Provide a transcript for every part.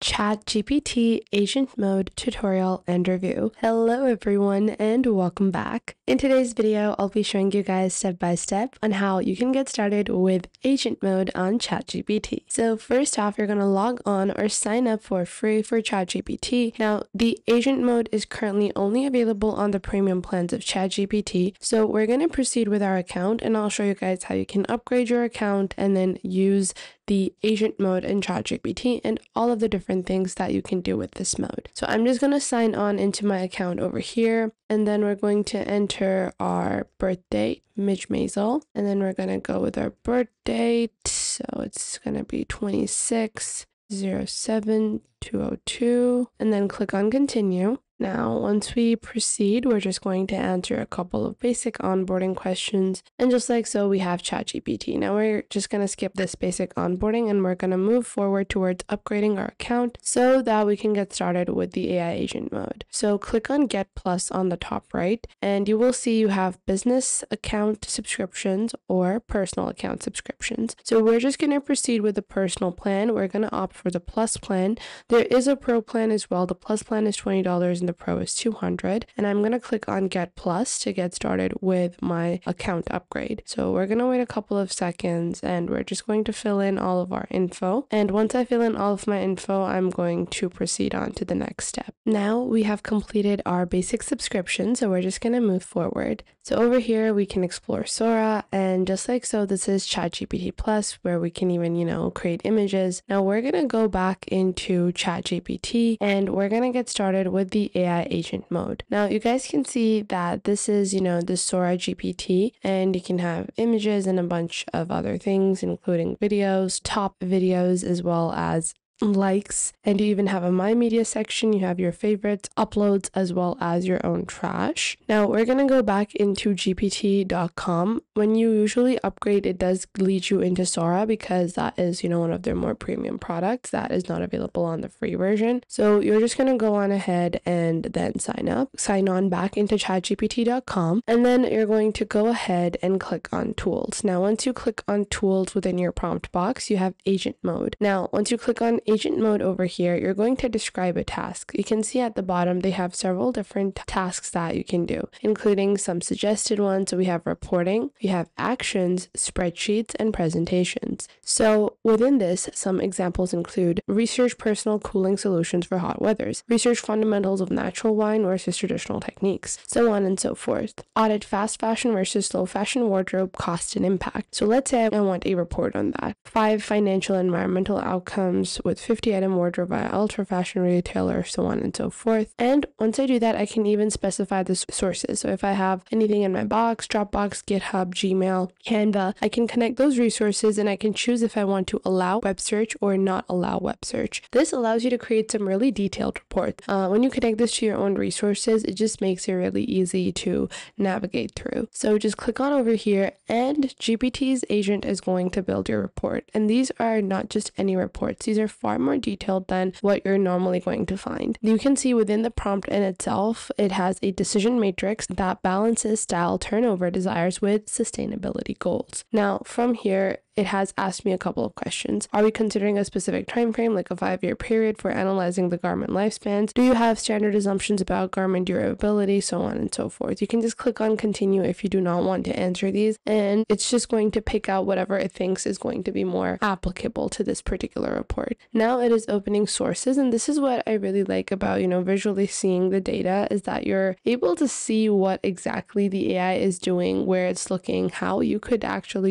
ChatGPT Agent Mode Tutorial and Review. Hello everyone and welcome back. In today's video, I'll be showing you guys step by step on how you can get started with Agent Mode on ChatGPT. So first off, you're going to log on or sign up for free for ChatGPT. Now, the Agent Mode is currently only available on the premium plans of ChatGPT. So we're going to proceed with our account and I'll show you guys how you can upgrade your account and then use the agent mode in ChatGPT and all of the different things that you can do with this mode. So I'm just going to sign on into my account over here, and then we're going to enter our birth date, Midge Maisel, and then we're going to go with our birth date. So it's going to be 26/07/202, and then click on continue. Now, once we proceed, we're just going to answer a couple of basic onboarding questions. And just like so, we have ChatGPT. Now, we're just going to skip this basic onboarding and we're going to move forward towards upgrading our account so that we can get started with the AI agent mode. So click on Get Plus on the top right, and you will see you have business account subscriptions or personal account subscriptions. So we're just going to proceed with the personal plan. We're going to opt for the Plus plan. There is a Pro plan as well. The Plus plan is $20. The Pro is $200, and I'm going to click on Get Plus to get started with my account upgrade. So we're going to wait a couple of seconds and we're just going to fill in all of our info. And once I fill in all of my info, I'm going to proceed on to the next step. Now we have completed our basic subscription, so we're just going to move forward. So over here, we can explore Sora, and just like so, this is ChatGPT Plus, where we can even, create images. Now we're going to go back into ChatGPT and we're going to get started with the AI agent mode. Now you guys can see that this is, the Sora GPT, and you can have images and a bunch of other things, including videos, top videos, as well as likes, and you even have a My Media section. You have your favorites, uploads, as well as your own trash. Now we're going to go back into gpt.com. When you usually upgrade, it does lead you into Sora because that is, one of their more premium products that is not available on the free version. So you're just going to go on ahead and then sign on back into chatgpt.com, and then you're going to go ahead and click on tools. Now once you click on tools within your prompt box, you have agent mode. Now once you click on agent mode over here, you're going to describe a task. You can see at the bottom they have several different tasks that you can do, including some suggested ones. So we have reporting, we have actions, spreadsheets, and presentations. So within this, some examples include research personal cooling solutions for hot weathers, research fundamentals of natural wine versus traditional techniques, so on and so forth, audit fast fashion versus slow fashion wardrobe cost and impact. So let's say I want a report on that. 5 financial environmental outcomes with 50-item wardrobe by ultra fashion retailer, so on and so forth. And once I do that, I can even specify the sources. So if I have anything in my box, Dropbox, GitHub, Gmail, Canva, I can connect those resources, and I can choose if I want to allow web search or not allow web search. This allows you to create some really detailed reports. When you connect this to your own resources, it just makes it really easy to navigate through. So just click on over here, and GPT's agent is going to build your report. And these are not just any reports. These are far more detailed than what you're normally going to find. You can see within the prompt in itself, it has a decision matrix that balances style, turnover, desires with sustainability goals. Now from here, it has asked me a couple of questions. Are we considering a specific time frame, like a 5-year period, for analyzing the garment lifespans? Do you have standard assumptions about garment durability, so on and so forth? You can just click on continue if you do not want to answer these, and it's just going to pick out whatever it thinks is going to be more applicable to this particular report. Now it is opening sources, and this is what I really like about, visually seeing the data, is that you're able to see what exactly the AI is doing, where it's looking, how you could actually,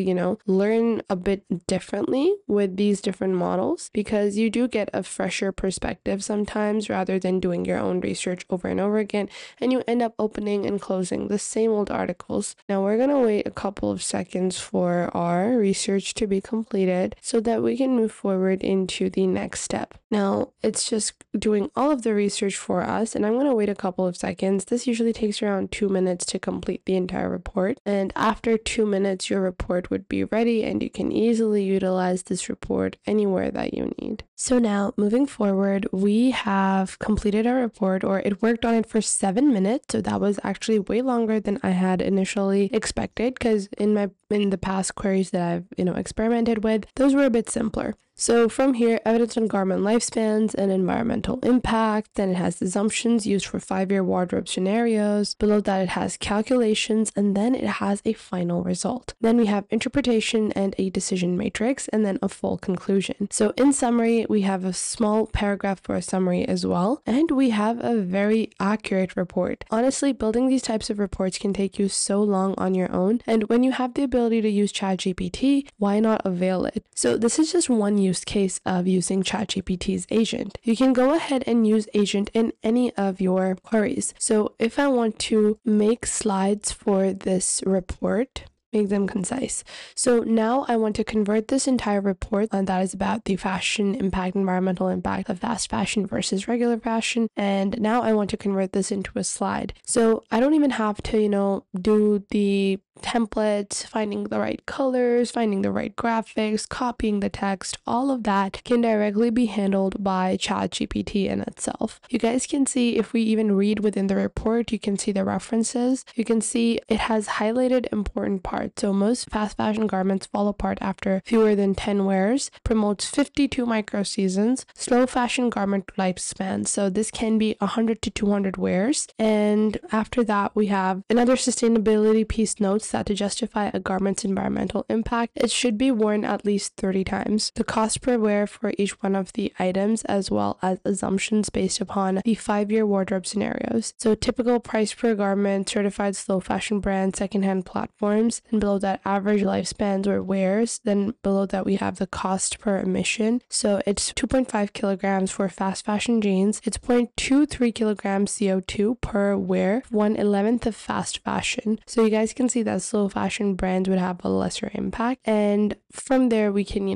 learn a bit differently with these different models, because you do get a fresher perspective sometimes rather than doing your own research over and over again, and you end up opening and closing the same old articles. Now we're going to wait a couple of seconds for our research to be completed so that we can move forward into the next step. Now it's just doing all of the research for us, and I'm going to wait a couple of seconds. This usually takes around 2 minutes to complete the entire report, and after 2 minutes your report would be ready, and you can easily utilize this report anywhere that you need. So now moving forward, we have completed our report, or it worked on it for 7 minutes. So that was actually way longer than I had initially expected, because in the past queries that I've experimented with, those were a bit simpler. So from here, evidence on garment lifespans and environmental impact. Then it has assumptions used for 5-year wardrobe scenarios. Below that, it has calculations, and then it has a final result. Then we have interpretation and a decision matrix, and then a full conclusion. So in summary, we have a small paragraph for a summary as well, and we have a very accurate report. Honestly, building these types of reports can take you so long on your own, and when you have the ability to use ChatGPT, why not avail it? So this is just one use case of using ChatGPT's agent. You can go ahead and use agent in any of your queries. So if I want to make slides for this report, make them concise. So now I want to convert this entire report, and that is about the fashion impact, environmental impact of fast fashion versus regular fashion. And now I want to convert this into a slide. So I don't even have to, do the templates, finding the right colors, finding the right graphics, copying the text. All of that can directly be handled by ChatGPT in itself. You guys can see, if we even read within the report, you can see the references. You can see it has highlighted important parts. So most fast fashion garments fall apart after fewer than 10 wears, promotes 52 micro seasons, slow fashion garment lifespan. So this can be 100 to 200 wears. And after that, we have another sustainability piece notes that to justify a garment's environmental impact, it should be worn at least 30 times. The cost per wear for each one of the items, as well as assumptions based upon the 5-year wardrobe scenarios. So typical price per garment, certified slow fashion brands, secondhand platforms, and below that average lifespans or wears. Then below that we have the cost per emission. So it's 2.5 kilograms for fast fashion jeans. It's 0.23 kilograms CO2 per wear, 1/11th of fast fashion. So you guys can see that slow fashion brands would have a lesser impact. And from there, we can,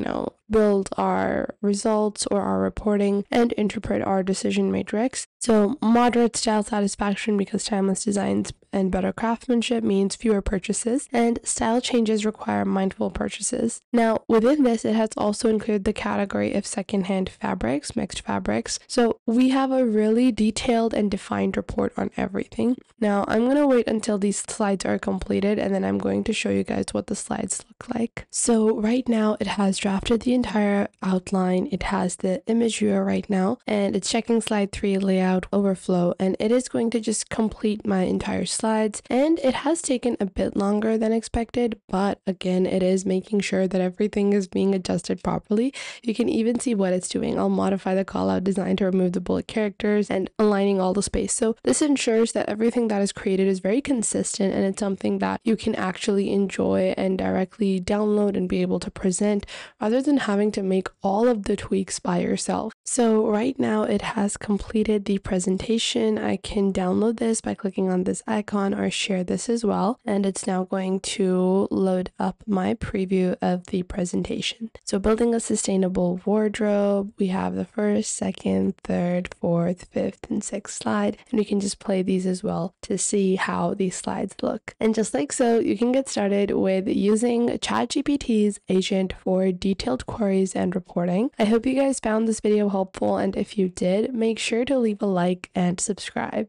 build our results or our reporting and interpret our decision matrix. So moderate style satisfaction, because timeless designs and better craftsmanship means fewer purchases, and style changes require mindful purchases. Now within this, it has also included the category of secondhand fabrics, mixed fabrics. So we have a really detailed and defined report on everything. Now I'm going to wait until these slides are completed, and then I'm going to show you guys what the slides look like. So right now it has drafted the entire outline. It has the image viewer right now, and it's checking slide 3 layout overflow, and it is going to just complete my entire slides. And it has taken a bit longer than expected, but again, it is making sure that everything is being adjusted properly. You can even see what it's doing. I'll modify the callout design to remove the bullet characters and aligning all the space. So this ensures that everything that is created is very consistent, and it's something that you can actually enjoy and directly download and be able to present, rather than having to make all of the tweaks by yourself. So right now it has completed the presentation. I can download this by clicking on this icon or share this as well, and it's now going to load up my preview of the presentation. So building a sustainable wardrobe, we have the first, second, third, fourth, fifth, and sixth slide, and we can just play these as well to see how these slides look. And just like so, you can get started with using ChatGPT's agent for detailed queries and reporting. I hope you guys found this video helpful, and if you did, make sure to leave a like and subscribe.